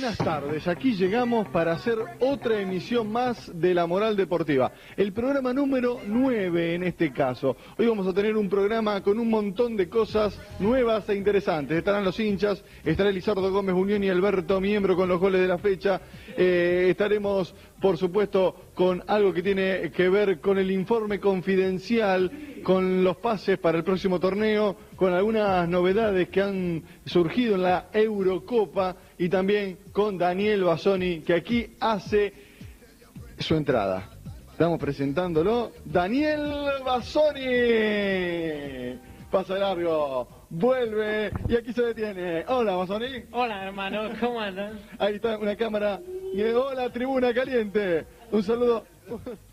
buenas tardes. Aquí llegamos para hacer otra emisión más de La Moral Deportiva. El programa número 9 en este caso. Hoy vamos a tener un programa con un montón de cosas nuevas e interesantes. Estarán los hinchas, estará Elizardo Gómez Muñón y Alberto Miembro con los goles de la fecha. Estaremos, por supuesto, con algo que tiene que ver con el informe confidencial, con los pases para el próximo torneo, con algunas novedades que han surgido en la Eurocopa y también con Daniel Bassoni, que aquí hace su entrada. Estamos presentándolo. Daniel Bassoni. Pasa largo. Vuelve y aquí se detiene. Hola, Bassoni. Hola, hermano, ¿cómo andan? Ahí está una cámara. Hola, Tribuna Caliente. Un saludo.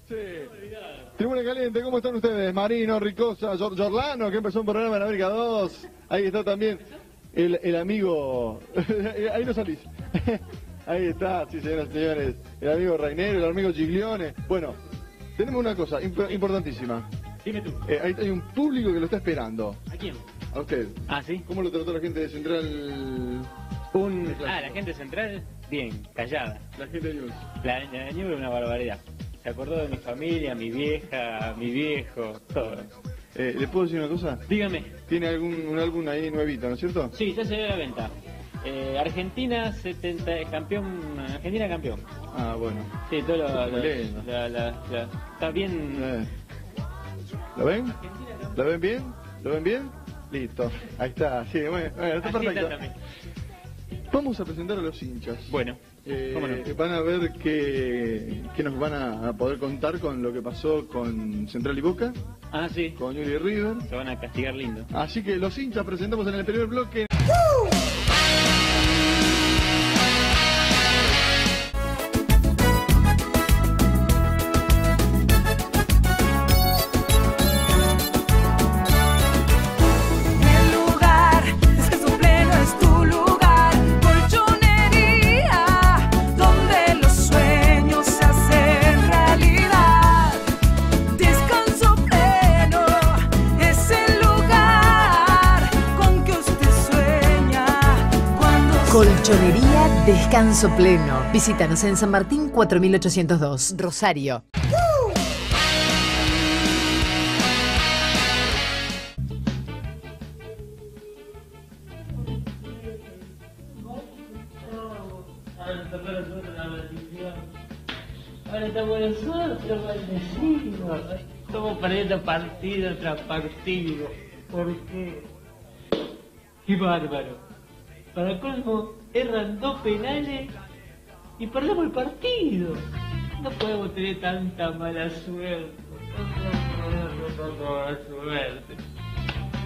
Sí. Tribuna Caliente, ¿cómo están ustedes? Marino, Ricosa, Giorlano, que empezó un programa en América 2. Ahí está también el amigo. Ahí no salís. Ahí está, sí, señoras y señores. El amigo Rainero, el amigo Giglione. Bueno, tenemos una cosa importantísima. Dime tú. Ahí hay un público que lo está esperando. ¿A quién? A usted. ¿Ah, sí? ¿Cómo lo trató la gente de Central? La gente de Central, bien, callada. La gente de News. La de News es una barbaridad. Se acordó de mi familia, mi vieja, mi viejo, todo. ¿Le puedo decir una cosa? Dígame. ¿Tiene un álbum ahí nuevito, no es cierto? Sí, ya se ve a la venta. Argentina campeón. Ah, bueno. Sí, todo lo está bien. ¿Lo ven? ¿Lo ven bien? ¿Lo ven bien? Listo, ahí está, sí, bueno, está perfecto. Vamos a presentar a los hinchas. Bueno, ¿cómo no? Van a ver que nos van a poder contar con lo que pasó con Central y Boca. Ah, sí. Con Yuri River. Se van a castigar lindo. Así que los hinchas presentamos en el primer bloque. Colchonería Descanso Pleno. Visítanos en San Martín 4802, Rosario. Ahora estamos nosotros, maldecidos. Estamos perdiendo partido tras partido. ¿Por qué? ¡Qué bárbaro! Para colmo, erran 2 penales y perdemos el partido. No podemos tener tanta mala suerte.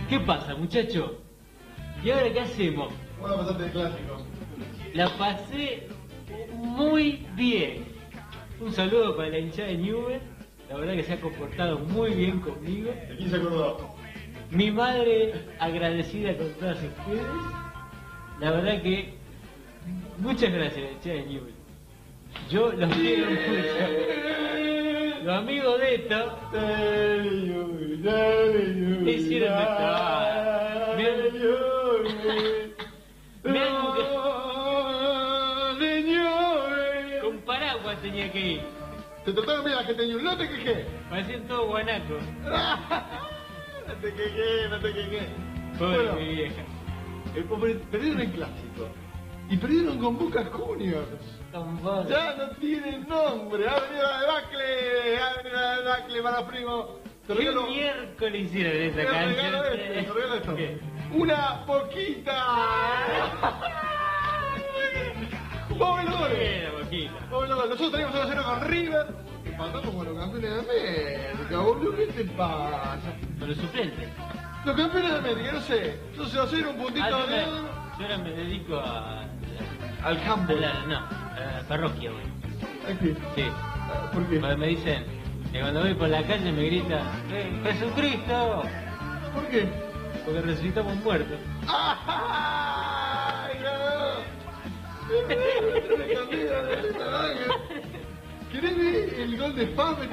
¿Qué pasa, muchachos? ¿Y ahora qué hacemos? Bueno, bastante clásico. La pasé muy bien. Un saludo para la hinchada de Newell. La verdad que se ha comportado muy bien conmigo. ¿De quién se acordó? Mi madre, agradecida con todas ustedes. La verdad que muchas gracias, che, Newell. Yo los quiero mucho. Los amigos de esto me hicieron esta. Con paraguas tenía que ir. Te trataron bien la que tenía un lote quejé. Parecían todos guanacos. No te quejé, no te quejé. Pobre mi vieja. Perdieron el clásico. Y perdieron con Boca Juniors. Ya no tiene nombre. Ha venido la debacle. Ha venido la debacle para primo. ¿Qué miércoles hicieron esa cancha? Te regalo esto. ¡Una poquita! ¡Pobelores! Nosotros teníamos 1-0 con River. Y pasamos con los campeones de América. Boludo, ¿qué te pasa? Con los suplentes. Los campeones de América, no sé. Entonces va a ser un puntito de... Yo ahora me dedico al campo. A la parroquia, güey. ¿Aquí? Sí. ¿Por qué? Porque me dicen que cuando voy por la calle me gritan ¡Jesucristo! ¿Por qué? Porque resucitamos muertos. ¡Ay, no! ¿Querés ver el gol de Fabri?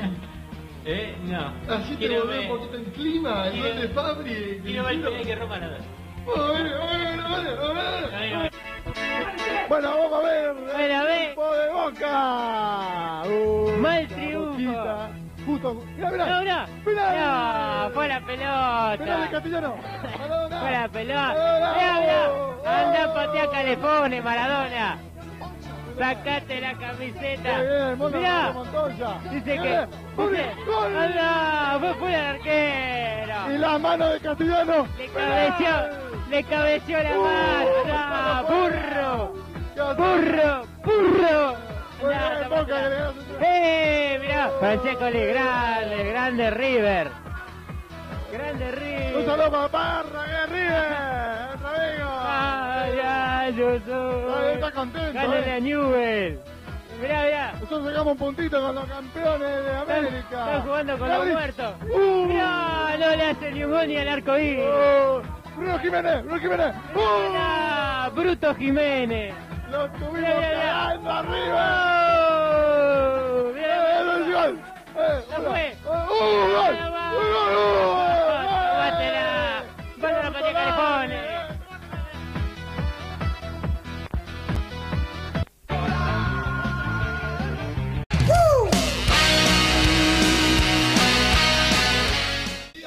No. Así te volvés un poquito en clima, el gol de Fabri. Quiero ver que Roma nada. Bueno, vamos a ver. Bueno, triunfo de Boca. Mal triunfo. Justo. Mirá, mirá. No, mirá. Mirá. No, fue la pelota. Penal de Castellano. Maradona. Fue la pelota. Maradona. Mirá, mirá. Anda, patea Calefones, Maradona. Sacate la camiseta. Mirá. Dice que... ¡Gol! ¡Anda! Fue fuera del arquero. Y la mano de Castellano. Le cabeció. Le cabeció la mano. ¡Burro! ¡Burro! ¡Burro! Mirá, mirá, Francesco grande River. Grande River. Un saludo para Parra, que es River. Otra vez. Ay, ay, yo soy. Está contento. Gánale a Newell. Mirá, mirá. Nosotros sacamos un puntito con los campeones de América. Están jugando con los muertos. Mirá, no le hace ni un gol ni al arco iris. Bruno Jiménez, Bruno Jiménez. Bruto Jiménez. ¡Lo estuvimos cagando arriba! ¡Bien! ¡No fue! ¡Gol! ¡Bátela! ¡Bátela para Calefones!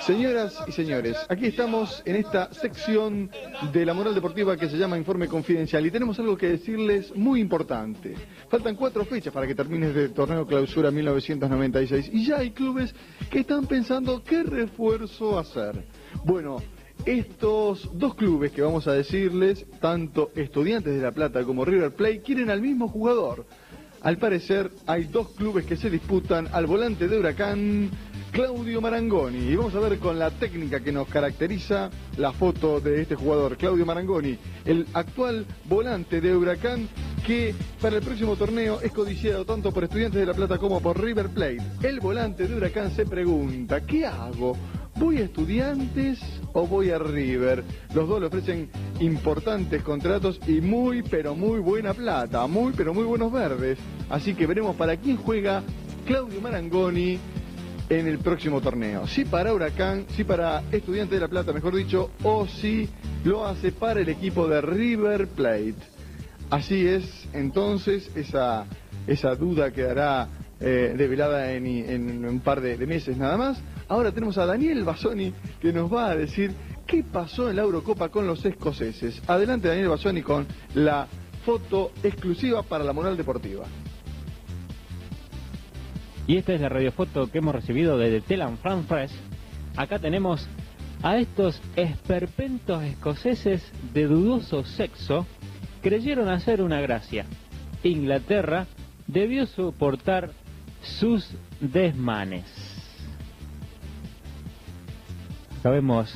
Señoras y señores, aquí estamos en esta sección de la moral deportiva que se llama Informe Confidencial y tenemos algo que decirles muy importante. Faltan 4 fechas para que termine este torneo clausura 1996 y ya hay clubes que están pensando qué refuerzo hacer. Bueno, estos 2 clubes que vamos a decirles, tanto Estudiantes de La Plata como River Plate, quieren al mismo jugador. Al parecer hay 2 clubes que se disputan al volante de Huracán, Claudio Marangoni. Y vamos a ver con la técnica que nos caracteriza la foto de este jugador, Claudio Marangoni, el actual volante de Huracán, que para el próximo torneo es codiciado tanto por Estudiantes de La Plata como por River Plate. El volante de Huracán se pregunta, ¿qué hago? ¿Voy a Estudiantes o voy a River? Los 2 le ofrecen importantes contratos y muy pero muy buena plata, muy pero muy buenos verdes. Así que veremos para quién juega Claudio Marangoni en el próximo torneo. Si para Huracán, si para Estudiantes de La Plata, mejor dicho, o si lo hace para el equipo de River Plate. Así es, entonces, esa duda quedará develada en un par de meses nada más. Ahora tenemos a Daniel Bassoni que nos va a decir qué pasó en la Eurocopa con los escoceses. Adelante, Daniel Bassoni, con la foto exclusiva para la moral deportiva. Y esta es la radiofoto que hemos recibido desde Telham Franfres. Acá tenemos a estos esperpentos escoceses de dudoso sexo, creyeron hacer una gracia. Inglaterra debió soportar sus desmanes. Acá vemos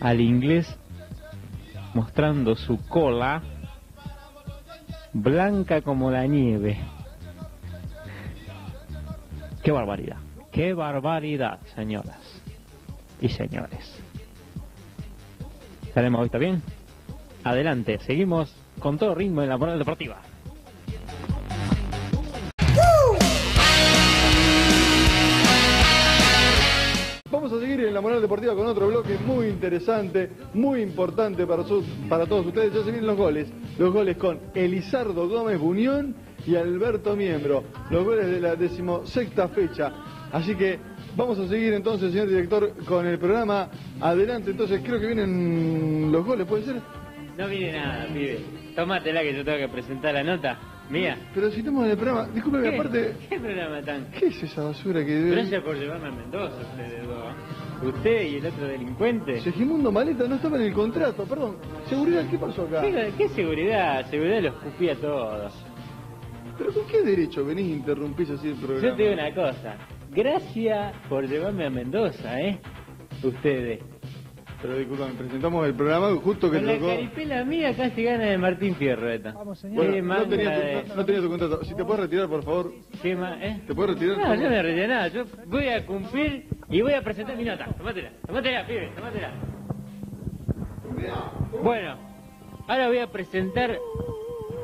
al inglés mostrando su cola blanca como la nieve. Qué barbaridad, señoras y señores. ¿Estaremos ahorita bien? Adelante, seguimos con todo ritmo en la moral deportiva. Vamos a seguir en la moral deportiva con otro bloque muy interesante, muy importante para todos ustedes. Ya se vienen los goles. Los goles con Elizardo Gómez Muñón y Alberto Miembro, los goles de la 16ª fecha. Así que vamos a seguir entonces, señor director, con el programa. Adelante, entonces creo que vienen los goles, ¿puede ser? No viene nada, pibe. Tómatela que yo tengo que presentar la nota mía. Pero si estamos en el programa, discúlpeme, aparte... ¿Qué programa tan...? ¿Qué es esa basura que... Gracias por llevarme a Mendoza, ustedes dos. Usted y el otro delincuente. Segimundo Maleta no estaba en el contrato, perdón. Seguridad, ¿qué pasó acá? ¿Qué seguridad? Seguridad los cupía a todos. ¿Pero con qué derecho venís a interrumpir así el programa? Yo te digo una cosa. Gracias por llevarme a Mendoza, ¿eh? Ustedes. Pero disculpame, presentamos el programa justo que con tocó... Con la caripela mía casi gana de Martín Fierro, esta. Vamos, señor. Bueno, no tenía tu contrato. Si te puedes retirar, por favor. ¿Qué más, eh? ¿Te puedes retirar? No, yo me retiré nada. Yo voy a cumplir y voy a presentar mi nota. Tomátela, tomátela, pibe, tomátela. Bueno, ahora voy a presentar...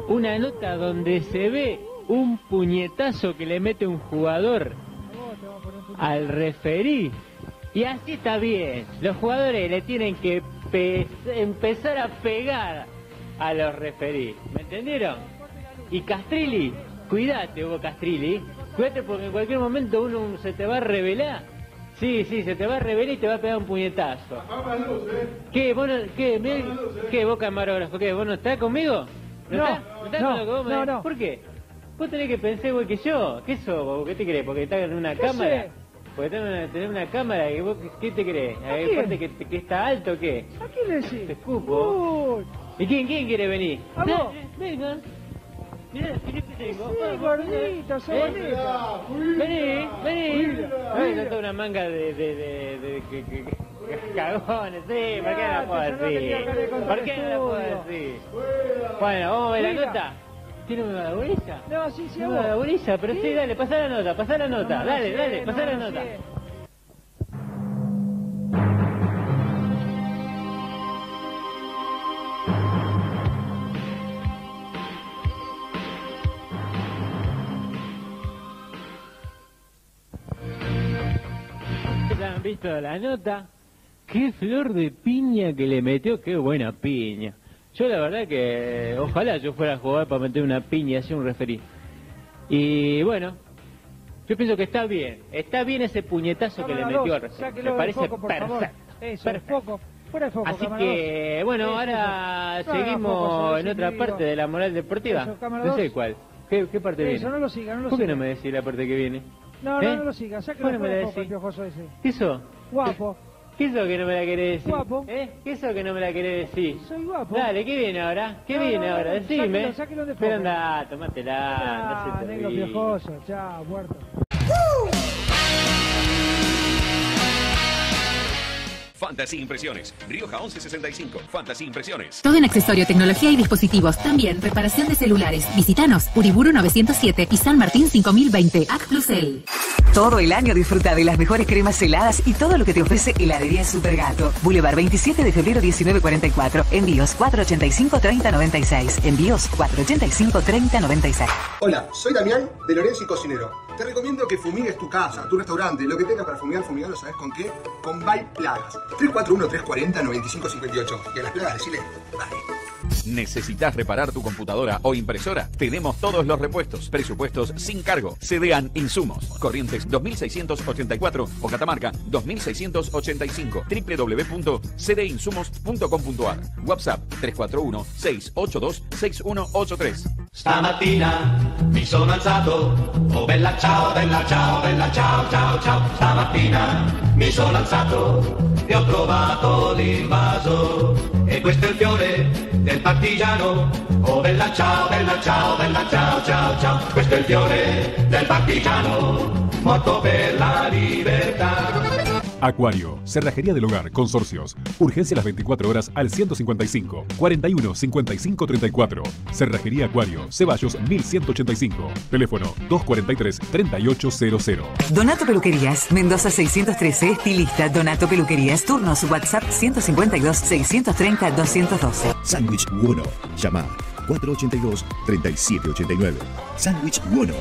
una nota donde se ve un puñetazo que le mete un jugador al referí. Y así está bien. Los jugadores le tienen que empezar a pegar a los referís. ¿Me entendieron? Y Castrilli, cuídate, Hugo Castrilli. Cuídate porque en cualquier momento uno se te va a revelar. Sí, sí, se te va a revelar y te va a pegar un puñetazo. ¿Qué? ¿Vos no, qué? ¿Vos camarógrafo? ¿Qué? ¿Vos no estás conmigo? ¿No, no estás? ¿No estás con lo que vos me decís? ¿Por qué? Vos tenés que pensar igual que yo. ¿Qué sos vos? ¿Qué te crees? ¿Porque estás en una cámara? Sé. Porque tenés una cámara y vos, ¿qué te crees? ¿Aparte que está alto o qué? ¿A quién le decís? Te escupo. ¿Y quién quiere venir? ¿A vos? Vengan. Mirá, Filipe tengo. Sí, gordito, soy bonito. Vení, vení. Vení, son toda una manga de cagones, sí. ¿Por qué no la puedo decir? ¿Por qué no la puedo decir? Bueno, vamos a ver la nota. ¿Tiene una bolilla? No, sí, sí, una bolilla, pero sí, dale, pasá la nota, pasá la nota. Dale, dale, pasá la nota. ¿Han visto la nota? Qué flor de piña que le metió, qué buena piña. Yo la verdad que ojalá yo fuera a jugar para meter una piña así un referí. Y bueno, yo pienso que está bien ese puñetazo que le metió al referí. Me parece perfecto. Perfecto. Fuera de foco, así que bueno, ahora seguimos en otra parte de la moral deportiva. No sé cuál. ¿Qué parte viene? Eso no lo siga, no lo siga. ¿Por qué no me decís la parte que viene? No, no, no lo siga, sáquelo fuera de foco el piojoso ese. ¿Qué hizo? Guapo. ¿Qué es eso que no me la querés decir? Guapo. ¿Eh? ¿Qué es eso que no me la querés decir? Soy guapo. Dale, ¿qué viene ahora? ¿Qué viene ahora? Decime. Sáquelo de foco. Pero andá, tomátela. Ah, negro piojoso, chao, muerto. Fantasy Impresiones, Rioja 1165, Fantasy Impresiones. Todo en accesorio, tecnología y dispositivos. También reparación de celulares. Visítanos, Uriburu 907 y San Martín 5020, ACPlusel. Todo el año disfruta de las mejores cremas heladas y todo lo que te ofrece Heladería Supergato. Boulevard 27 de febrero 1944. Envíos 485-3096. Envíos 485-3096. Hola, soy Damián de Lorenzo y Cocinero. Te recomiendo que fumigues tu casa, tu restaurante, lo que tengas para fumigar, fumigarlo, ¿sabes con qué? Con Bay Plagas. 341-340-9558. Y a las plagas de Chile, dale. ¿Necesitas reparar tu computadora o impresora? Tenemos todos los repuestos, presupuestos sin cargo. Cedean Insumos. Corrientes 2684 o Catamarca 2685. www.cdinsumos.com.ar. WhatsApp 341-682-6183. Stamattina mi sono alzato. Oh bella ciao, bella ciao, bella ciao, ciao, ciao. Stamattina mi sono alzato e ho trovato l'invaso. E questo è il fiore del partigiano. Oh bella ciao, bella ciao, bella ciao, ciao, ciao. Questo è il fiore del partigiano, morto per la libertà. Acuario, Cerrajería del Hogar, Consorcios. Urgencia las 24 horas al 155 41 55 34. Cerrajería Acuario, Ceballos 1185. Teléfono 243 3800. Donato Peluquerías, Mendoza 613, estilista Donato Peluquerías, turnos WhatsApp 152 630 212. Sándwich Uono, llama 482 3789. Sándwich Uono.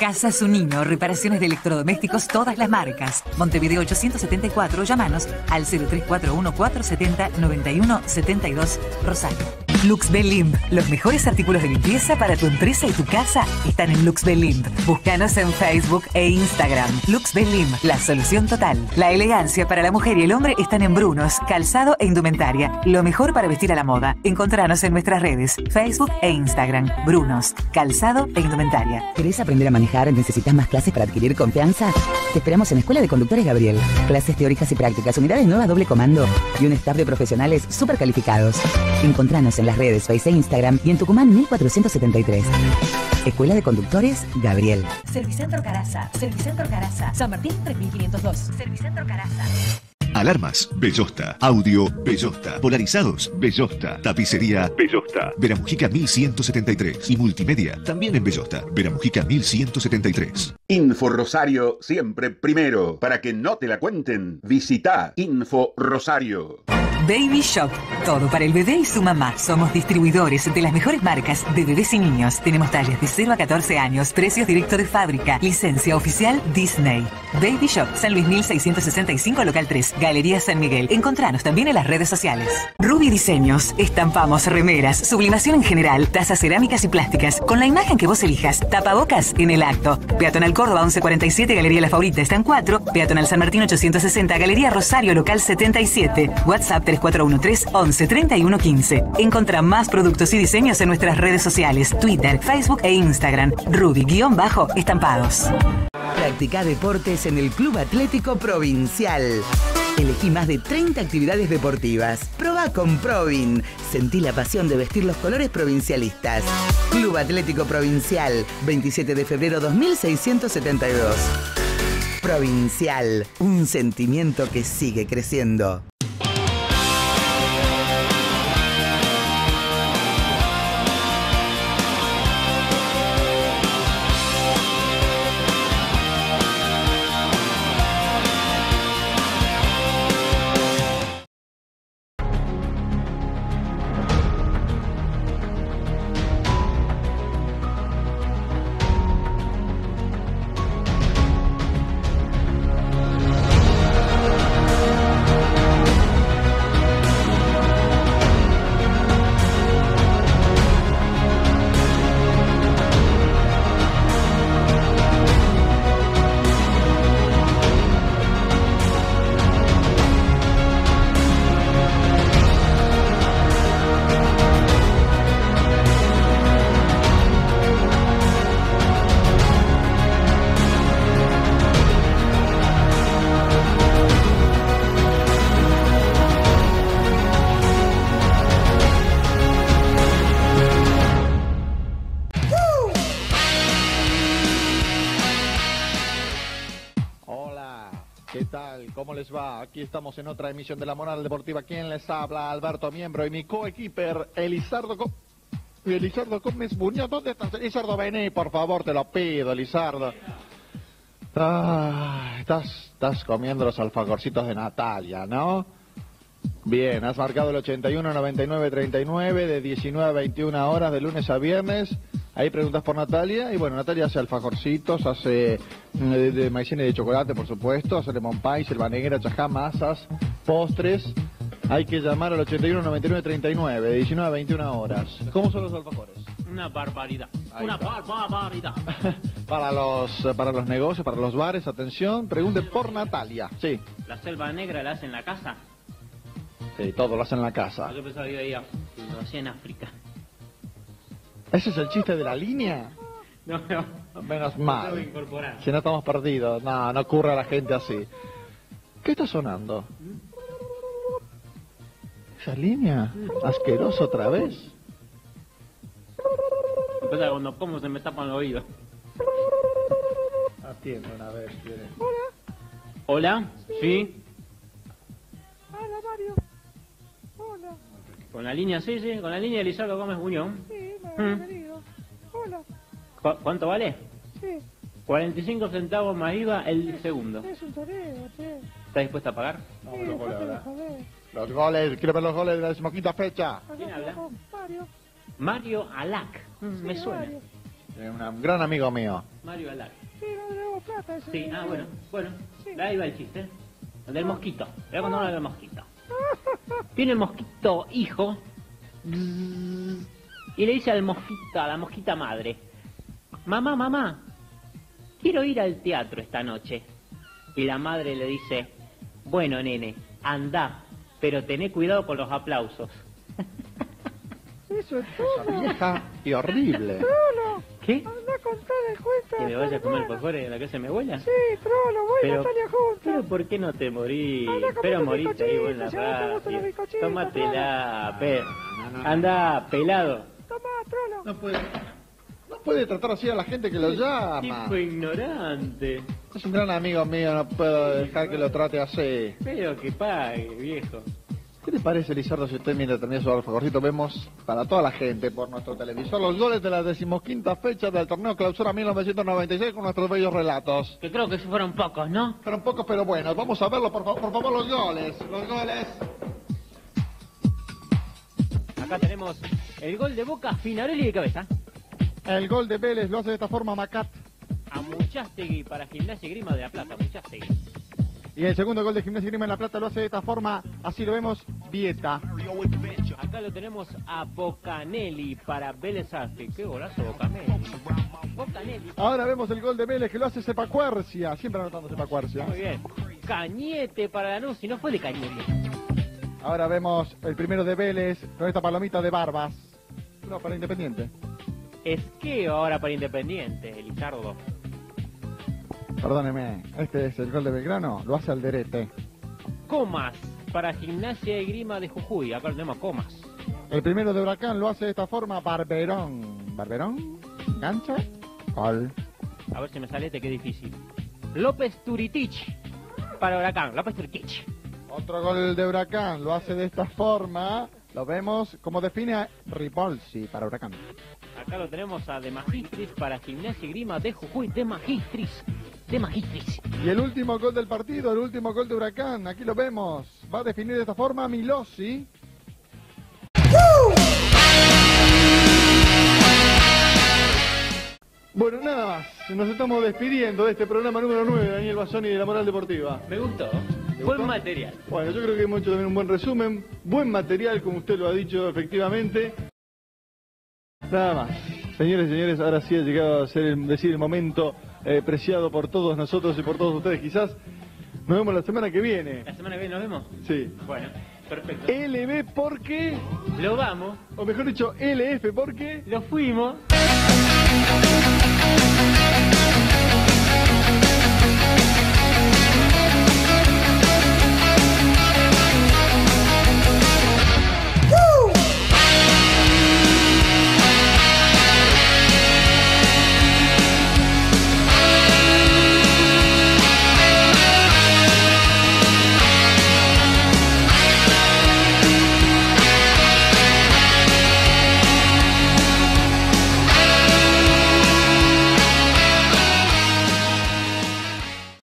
Casa Zunino, reparaciones de electrodomésticos, todas las marcas. Montevideo 874, llámanos al 0341-470-9172, Rosario. Lux Belimp, los mejores artículos de limpieza para tu empresa y tu casa están en Lux Belimp. Búscanos en Facebook e Instagram. Lux Belimp, la solución total. La elegancia para la mujer y el hombre están en Brunos, calzado e indumentaria. Lo mejor para vestir a la moda. Encontranos en nuestras redes, Facebook e Instagram. Brunos, calzado e indumentaria. ¿Querés aprender a manejar? ¿Necesitas más clases para adquirir confianza? Te esperamos en Escuela de Conductores Gabriel. Clases teóricas y prácticas, unidades nuevas, doble comando y un staff de profesionales súper calificados. Encontranos en las redes Facebook e Instagram y en Tucumán 1473. Escuela de Conductores Gabriel. Servicentro Caraza. Servicentro Caraza. San Martín 3502. Servicentro Caraza. Alarmas, Bellosta. Audio, Bellosta. Polarizados, Bellosta. Tapicería, Bellosta. Vera Mujica 1173. Y multimedia, también en Bellosta. Vera Mujica 1173. Info Rosario, siempre primero. Para que no te la cuenten, visita Info Rosario. Baby Shop. Todo para el bebé y su mamá. Somos distribuidores de las mejores marcas de bebés y niños. Tenemos tallas de 0 a 14 años, precios directos de fábrica, licencia oficial Disney. Baby Shop, San Luis 1665, local 3, Galería San Miguel. Encontranos también en las redes sociales. Ruby Diseños. Estampamos remeras, sublimación en general, tazas cerámicas y plásticas, con la imagen que vos elijas. Tapabocas en el acto. Peatonal Córdoba 1147, Galería La Favorita, están 4. Peatonal San Martín 860, Galería Rosario, local 77. WhatsApp 3413 113115. Encontra más productos y diseños en nuestras redes sociales, Twitter, Facebook e Instagram. Ruby_estampados. Practica deportes en el Club Atlético Provincial. Elegí más de 30 actividades deportivas. Probá con Provin. Sentí la pasión de vestir los colores provincialistas. Club Atlético Provincial, 27 de febrero 2672. Provincial, un sentimiento que sigue creciendo. Aquí estamos en otra emisión de La Moral Deportiva. Quien les habla, Alberto Miembro, y mi coequiper, Elizardo Gómez Muñón. ¿Dónde estás, Elizardo? Vení, por favor, te lo pido, Elizardo. Ah, estás comiendo los alfajorcitos de Natalia, ¿no? Bien, has marcado el 81-99-39 de 19 a 21 horas de lunes a viernes. Ahí preguntas por Natalia, y bueno, Natalia hace alfajorcitos, hace de maicena y de chocolate, por supuesto, hace lemon pie, selva negra, chajá, masas, postres. Hay que llamar al 81-99-39, de 19 a 21 horas. ¿Cómo son los alfajores? Una barbaridad. Ahí una barbaridad. Para los negocios, para los bares, atención, pregunte por Natalia. Sí. ¿La selva negra la hace en la casa? Sí, todo lo hace en la casa. Yo pensaba que veía, lo hacía en África. ¿Ese es el chiste de la línea? No. Menos mal. Si no estamos perdidos. No ocurre a la gente así. ¿Qué está sonando? ¿Esa línea? ¿Asqueroso otra vez? Empieza cuando como se me tapan los oídos. Atiende una vez, ¿quiere? Hola. ¿Hola? Sí. Hola, Mario. Hola. ¿Con la línea? Sí. ¿Con la línea de Elizardo Gómez Muñón? Sí. Hola. ¿Cuánto vale? Sí. 45 centavos más IVA el segundo. Es un torero, che. ¿Estás dispuesta a pagar? No, sí, los goles, quiero ver los goles de la decimoquinta fecha. ¿Quién habla? Mario. Mario Alac. Sí, me suena. Un gran amigo mío. Mario Alac. Sí, no debo plata. Ese sí, bueno. Sí. La IVA el chiste. El del mosquito. Veamos cuando habla del mosquito. Tiene el mosquito hijo. Y le dice al mosquito, a la mosquita madre: Mamá, quiero ir al teatro esta noche. Y la madre le dice: bueno, nene, andá, pero tené cuidado con los aplausos. Eso es todo. Esa vieja y horrible. Trolo. ¿Qué? Andá a contar el cuento. ¿Que me vaya a comer por fuera de la casa de mi abuela? Sí, Trolo, voy a Natalia juntos. Pero ¿por qué no te morís? Pero moriste ahí, buena rabia. Tómatela, pero. Andá, pelado. No puede tratar así a la gente que lo llama. Tipo ignorante. Es un gran amigo mío, no puedo dejar que lo trate así. Pero que pague, viejo. ¿Qué te parece, Elizardo, si usted mientras termina su alfajorcito vemos para toda la gente por nuestro televisor los goles de la 15ª fecha del torneo Clausura 1996 con nuestros bellos relatos? Que creo que fueron pocos, ¿no? Fueron pocos, pero bueno, vamos a verlo, por favor, los goles. Acá tenemos el gol de Boca, Finarelli de cabeza. El gol de Vélez lo hace de esta forma Macat. A Muchastegui para Gimnasia y Grima de La Plata, Muchastegui. Y el segundo gol de Gimnasia y Grima de La Plata lo hace de esta forma, así lo vemos, Vieta. Acá lo tenemos a Bocanelli para Vélez Arte. Qué golazo Bocanelli. Bocanelli. Ahora vemos el gol de Vélez que lo hace Sepacuercia. Siempre anotando Sepacuercia. Muy bien. Cañete para Lanús, si no fue de Cañete. Ahora vemos el primero de Vélez con esta palomita de barbas. No, para Independiente. Esqueo ahora para Independiente, Elizardo. Perdóneme, este es el gol de Belgrano, lo hace Alderete. Comas para Gimnasia y Grima de Jujuy, acá tenemos Comas. El primero de Huracán lo hace de esta forma, Barberón. ¿Barberón? ¿Gancha? Gol. A ver si me sale este, que es difícil. López Turitich para Huracán, López Turitich. Otro gol de Huracán, lo hace de esta forma, lo vemos como define a Ripolsi para Huracán. Acá lo tenemos a De Magistris para Gimnasia y Grima de Jujuy, De Magistris. De Magistris. Y el último gol del partido, el último gol de Huracán, aquí lo vemos. Va a definir de esta forma Milosi. Bueno, nada más. Nos estamos despidiendo de este programa número 9 de Daniel Bassoni de La Moral Deportiva. Me gustó. Buen material. Bueno, yo creo que hemos hecho también un buen resumen. Buen material, como usted lo ha dicho, efectivamente. Nada más. Señores y señores, ahora sí ha llegado a ser el momento... preciado por todos nosotros y por todos ustedes, quizás. Nos vemos la semana que viene. ¿La semana que viene nos vemos? Sí. Bueno, perfecto. LB porque... lo vamos. O mejor dicho, LF porque... lo fuimos.